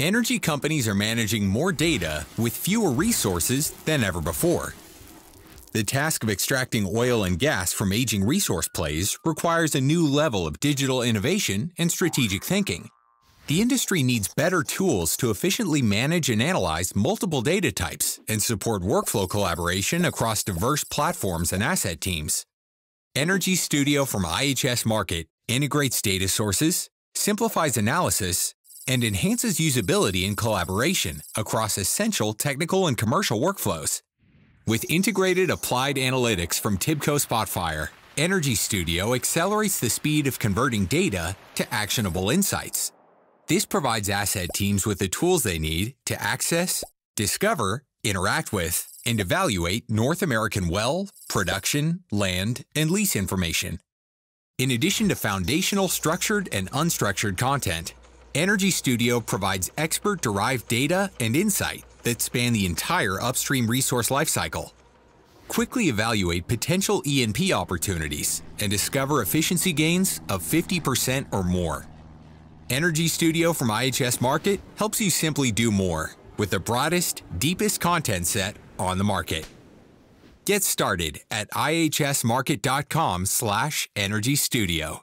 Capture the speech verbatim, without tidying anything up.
Energy companies are managing more data with fewer resources than ever before. The task of extracting oil and gas from aging resource plays requires a new level of digital innovation and strategic thinking. The industry needs better tools to efficiently manage and analyze multiple data types and support workflow collaboration across diverse platforms and asset teams. Energy Studio from I H S Markit integrates data sources, simplifies analysis, and enhances usability and collaboration across essential technical and commercial workflows. With integrated applied analytics from TIBCO Spotfire, Energy Studio accelerates the speed of converting data to actionable insights. This provides asset teams with the tools they need to access, discover, interact with, and evaluate North American well, production, land, and lease information. In addition to foundational structured and unstructured content, Energy Studio provides expert-derived data and insight that span the entire upstream resource lifecycle. Quickly evaluate potential E and P opportunities and discover efficiency gains of fifty percent or more. Energy Studio from I H S Markit helps you simply do more with the broadest, deepest content set on the market. Get started at I H S markit dot com slash energy studio.